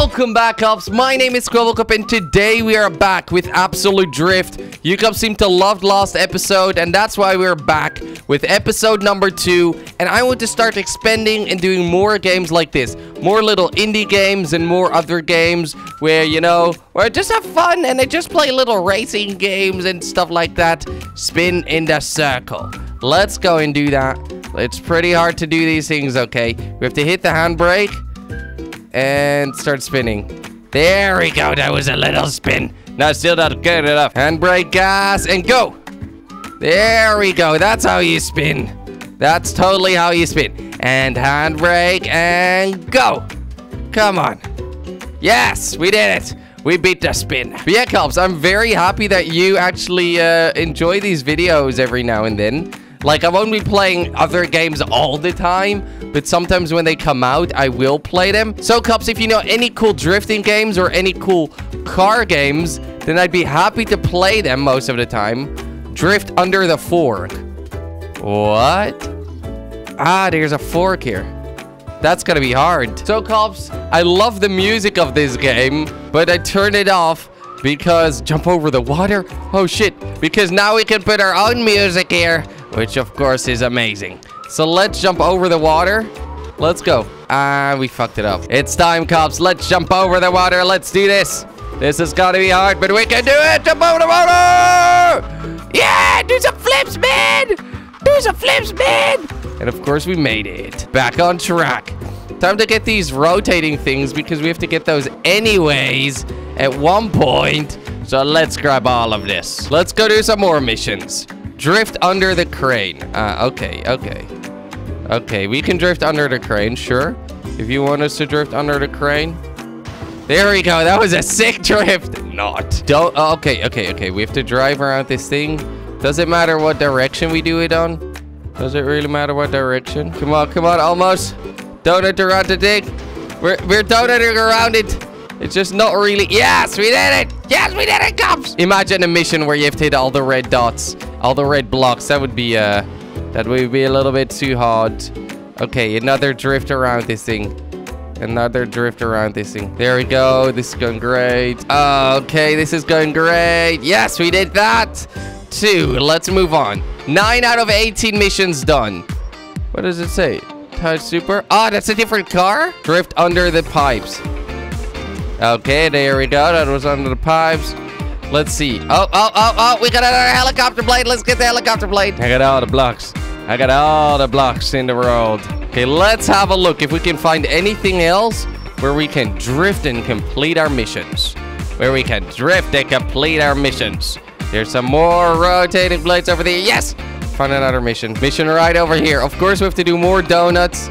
Welcome back, Ops. My name is Kwebbelkop, and today we are back with Absolute Drift. You guys seem to love last episode, and that's why we're back with episode number 2. And I want to start expanding and doing more games like this. More little indie games and more other games where, you know, where I just have fun and I just play little racing games and stuff like that. Spin in the circle. Let's go and do that. It's pretty hard to do these things, okay? We have to hit the handbrake and start spinning. There we go. That was a little spin. No, still not good enough. Handbrake, gas, and go. There we go. That's how you spin. That's totally how you spin. And handbrake and go. Come on. Yes, we did it. We beat the spin. But yeah, Kops, I'm very happy that you actually enjoy these videos every now and then. Like, I won't be playing other games all the time, but sometimes when they come out, I will play them. So, Kops, if you know any cool drifting games or any cool car games, then I'd be happy to play them most of the time. Drift under the fork. What? Ah, there's a fork here. That's gonna be hard. So, Kops, I love the music of this game, but I turned it off because... Jump over the water? Oh, shit. Because now we can put our own music here, which of course is amazing. So let's jump over the water. Let's go. We fucked it up. It's time, Kops. Let's jump over the water. Let's do this. This is gonna be hard, but we can do it. Jump over the water. Yeah, do some flips, man. Do some flips, man. And of course we made it. Back on track. Time to get these rotating things because we have to get those anyways at one point. So let's grab all of this. Let's go do some more missions. Drift under the crane. Okay, we can drift under the crane, sure. If you want us to drift under the crane. There we go. That was a sick drift. Not. Don't. Okay. We have to drive around this thing. Does it matter what direction we do it on? Does it really matter what direction? Come on. Almost. Donut around the thing. We're donuting around it. It's just not really... Yes, we did it! Yes, we did it, Kops! Imagine a mission where you have to hit all the red dots. All the red blocks. That would be a little bit too hard. Okay, another drift around this thing. Another drift around this thing. There we go. This is going great. Okay, this is going great. Yes, we did that. 2. Let's move on. 9 out of 18 missions done. What does it say? Touch super. Ah, that's a different car? Drift under the pipes. Okay, there we go. That was under the pipes. Let's see. Oh. We got another helicopter blade. Let's get the helicopter blade. I got all the blocks. I got all the blocks in the world. Okay, let's have a look if we can find anything else where we can drift and complete our missions. There's some more rotating blades over there. Yes! Find another mission. Mission right over here. Of course, we have to do more donuts.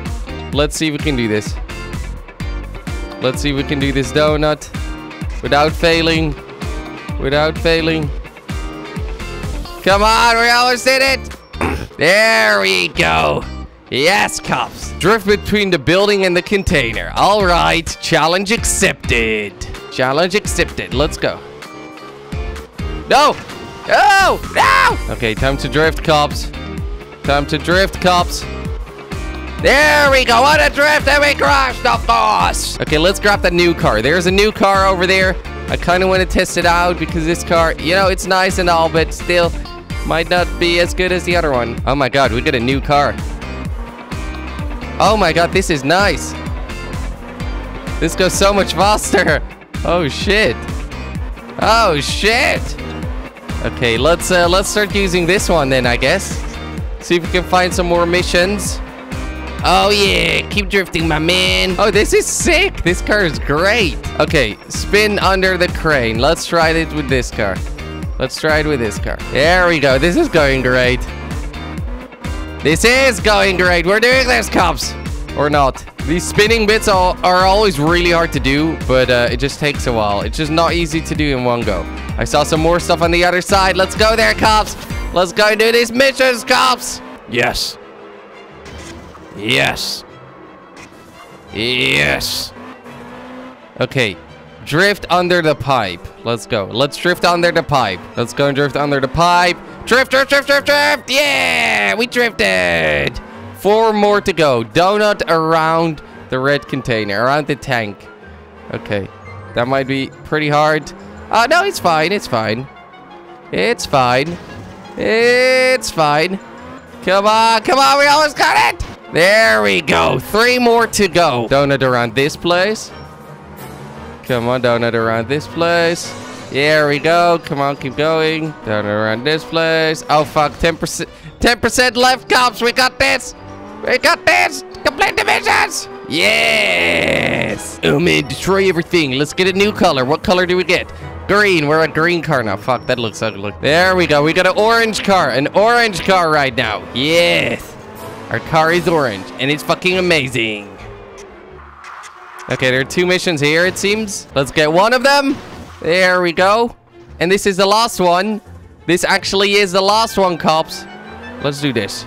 Let's see if we can do this. Let's see if we can do this donut without failing. Come on, we almost did it. There we go. Yes, Kops. Drift between the building and the container. All right, challenge accepted. Let's go. No. Oh, no. Okay, time to drift, Kops. There we go, on a drift, and we crashed, of course. Okay, let's grab that new car. There's a new car over there. I kind of want to test it out because this car, you know, it's nice and all, but still might not be as good as the other one. Oh my God, we got a new car. Oh my God, this is nice. This goes so much faster. Oh shit. Okay, let's start using this one then, I guess. See if we can find some more missions. Oh yeah, keep drifting, my man. Oh, this is sick. This car is great. Okay, spin under the crane. Let's try it with this car. There we go. This is going great. We're doing this, Kops. Or not. These spinning bits are always really hard to do, but it just takes a while. It's just not easy to do in one go. I saw some more stuff on the other side. Let's go there, Kops. Let's go do these missions, Kops. Yes. Okay. Drift under the pipe. Let's go. Let's go and drift under the pipe. Drift. Yeah, we drifted. 4 more to go. Donut around the red container, around the tank. Okay. That might be pretty hard. No, it's fine. It's fine. It's fine. It's fine. Come on. Come on. We almost got it. There we go. 3 more to go. Donut around this place. Come on. Donut around this place. There we go. Come on. Keep going. Donut around this place. Oh, fuck. 10%. 10% left, cops. We got this. We got this. Complete the missions. Yes. Oh, man. Destroy everything. Let's get a new color. What color do we get? Green. We're a green car now. Fuck. That looks ugly. There we go. We got an orange car. An orange car right now. Yes. Our car is orange, and it's fucking amazing. Okay, there are 2 missions here, it seems. Let's get one of them. There we go. And this is the last one. This actually is the last one, cops. Let's do this.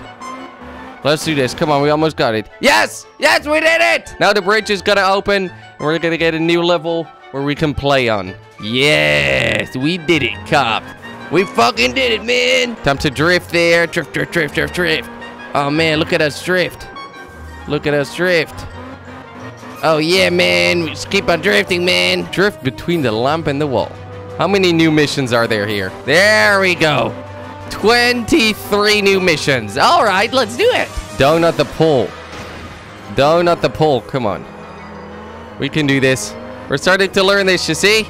Let's do this. Come on, we almost got it. Yes! Yes, we did it! Now the bridge is gonna open, and we're gonna get a new level where we can play on. Yes, we did it, cop. We fucking did it, man. Time to drift there. Drift, drift, drift, drift, drift. Oh, man, look at us drift. Look at us drift. Oh, yeah, man. We just keep on drifting, man. Drift between the lamp and the wall. How many new missions are there here? There we go. 23 new missions. All right, let's do it. Donut the pole. Donut the pole. Come on. We can do this. We're starting to learn this, you see?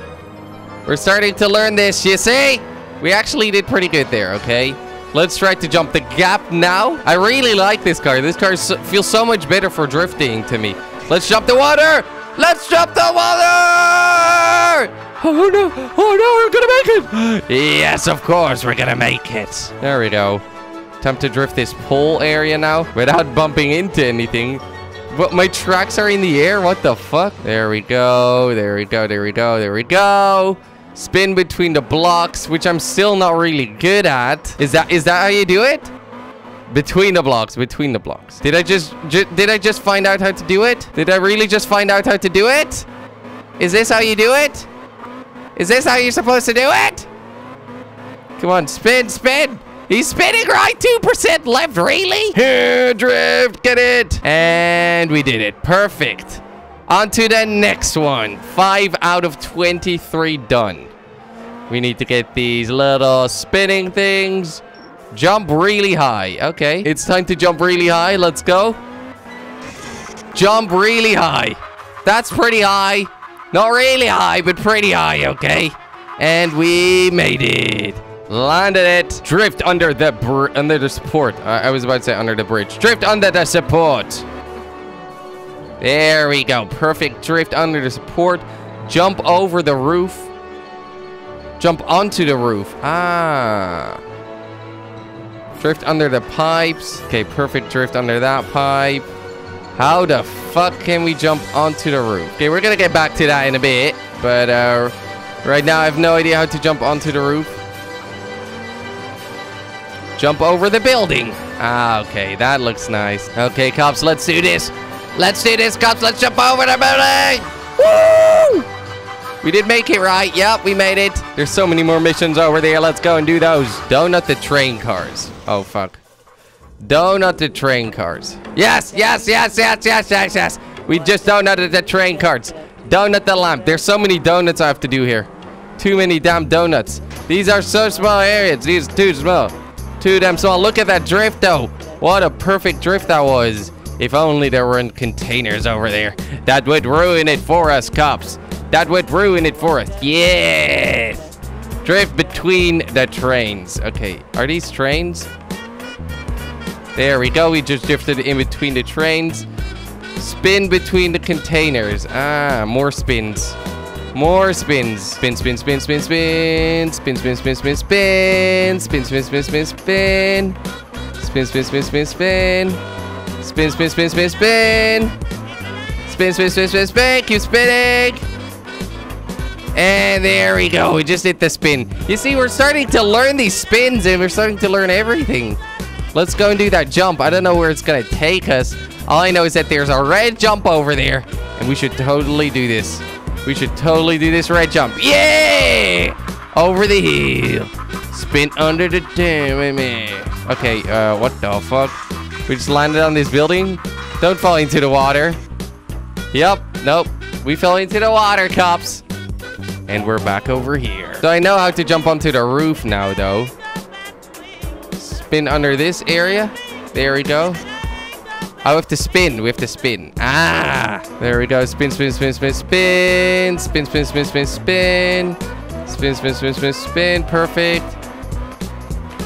We're starting to learn this, you see? We actually did pretty good there, okay? Let's try to jump the gap now. I really like this car. This car feels so much better for drifting to me. Let's jump the water. Let's jump the water. Oh, no. Oh, no. We're going to make it. Yes, of course. We're going to make it. There we go. Time to drift this pole area now without bumping into anything. But my tracks are in the air. What the fuck? There we go. There we go. There we go. There we go. Spin between the blocks, which I'm still not really good at. Is that how you do it? Between the blocks, between the blocks. Did I just find out how to do it? Did I really just find out how to do it? Is this how you do it? Is this how you're supposed to do it? Come on, spin, spin. He's spinning right, 2% left, really? Here, drift, get it. And we did it, perfect. On to the next one. 5 out of 23 done. We need to get these little spinning things. Jump really high. Okay. It's time to jump really high. Let's go. Jump really high. That's pretty high. Not really high, but pretty high. Okay. And we made it. Landed it. Drift under the support. I was about to say under the bridge. Drift under the support. There we go. Perfect drift under the support. Jump over the roof. Jump onto the roof. Ah. Drift under the pipes. Okay, perfect drift under that pipe. How the fuck can we jump onto the roof? Okay, we're gonna get back to that in a bit. But right now I have no idea how to jump onto the roof. Jump over the building. Ah, okay. That looks nice. Okay, cops, let's do this. Let's do this, cops. Let's jump over the building. Woo! We did make it, right? Yep, we made it. There's so many more missions over there. Let's go and do those. Donut the train cars. Oh, fuck. Donut the train cars. Yes, yes, yes, yes, yes, yes, yes. We just donutted the train cars. Donut the lamp. There's so many donuts I have to do here. Too many damn donuts. These are so small areas. These are too small. Too damn small. Look at that drift, though. What a perfect drift that was. If only there weren't containers over there. That would ruin it for us, cops. That would ruin it for us. Yes! Drift between the trains. Okay, are these trains? There we go. We just drifted in between the trains. Spin between the containers. Ah, more spins. More spins. Spin, spin, spin, spin, spin. Spin, spin, spin, spin, spin. Spin, spin, spin, spin, spin. Spin, spin, spin, spin, spin. Spin, spin, spin, spin, spin. Spin, spin, spin, spin, spin. Keep spinning. And there we go. We just hit the spin. You see, we're starting to learn these spins, and we're starting to learn everything. Let's go and do that jump. I don't know where it's going to take us. All I know is that there's a red jump over there, and we should totally do this. We should totally do this red jump. Yeah! Over the hill. Spin under the damn man. Okay, what the fuck? We just landed on this building. Don't fall into the water. Yep. Nope. We fell into the water, cops. And we're back over here. So I know how to jump onto the roof now, though. Spin under this area. There we go. Oh, we have to spin. We have to spin. Ah! There we go. Spin, spin, spin, spin, spin. Spin, spin, spin, spin, spin. Spin, spin, spin, spin, spin. Perfect.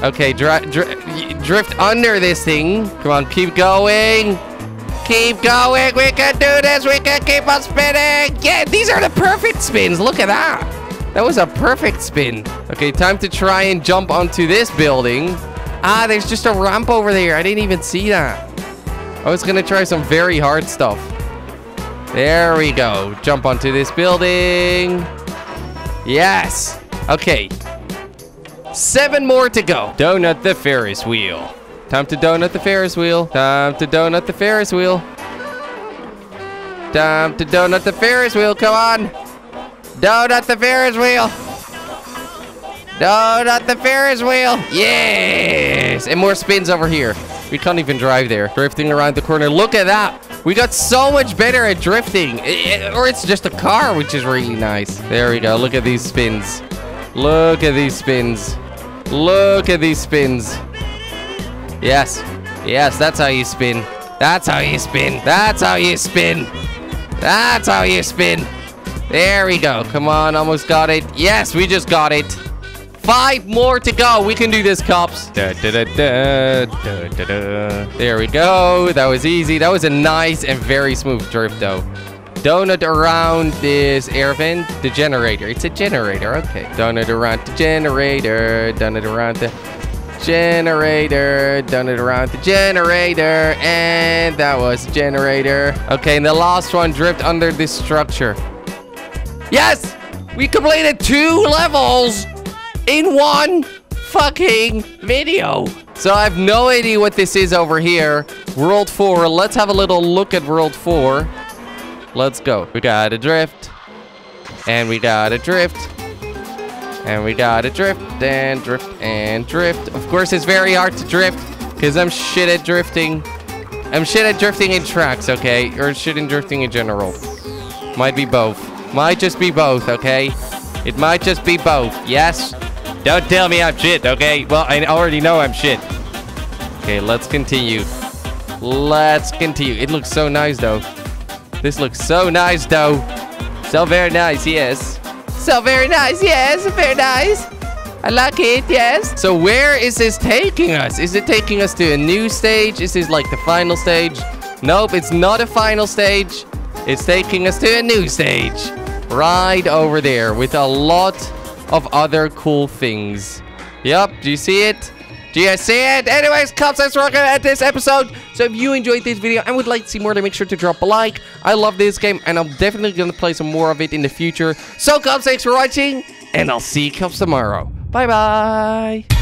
Okay, drift under this thing. Come on, keep going. Keep going. We can do this. We can keep on spinning. Yeah, these are the perfect spins. Look at that. That was a perfect spin. Okay, time to try and jump onto this building. Ah, there's just a ramp over there. I didn't even see that. I was gonna try some very hard stuff. There we go. Jump onto this building. Yes. Okay. 7 more to go. Donut the Ferris wheel. Time to donut the Ferris wheel. Time to donut the Ferris wheel. Time to donut the Ferris wheel. Come on. Donut the Ferris wheel. Donut the Ferris wheel. Yes. And more spins over here. We can't even drive there. Drifting around the corner. Look at that. We got so much better at drifting. Or it's just a car, which is really nice. There we go. Look at these spins. Look at these spins. Look at these spins. Yes. Yes, that's how you spin. That's how you spin. That's how you spin. That's how you spin. There we go. Come on. Almost got it. Yes, we just got it. 5 more to go. We can do this, cops. Da, da, da, da, da, da, da. There we go. That was easy. That was a nice and very smooth drift, though. Donut around this air vent. The generator. It's a generator. Okay. Donut around the generator. Donut around the generator. Donut around the generator. And that was the generator. Okay. And the last one, drift under this structure. Yes! We completed 2 levels in 1 fucking video. So I have no idea what this is over here. World 4. Let's have a little look at World 4. Let's go. We got a drift. And we got a drift. And we got a drift. And drift and drift. Of course, it's very hard to drift. Because I'm shit at drifting. I'm shit at drifting in tracks, okay? Or shit in drifting in general. Might be both. Might just be both, okay? It might just be both. Yes? Don't tell me I'm shit, okay? Well, I already know I'm shit. Okay, let's continue. Let's continue. It looks so nice, though. This looks so nice, though. So very nice, yes. So very nice, yes. Very nice. I like it, yes. So where is this taking us? Is it taking us to a new stage? Is this like the final stage? Nope, it's not a final stage. It's taking us to a new stage. Right over there with a lot of other cool things. Yep, do you see it? Do you guys see it? Anyways, cops, that's rocking at this episode. So if you enjoyed this video and would like to see more, then make sure to drop a like. I love this game and I'm definitely going to play some more of it in the future. So cops, thanks for watching and I'll see you cops tomorrow. Bye bye.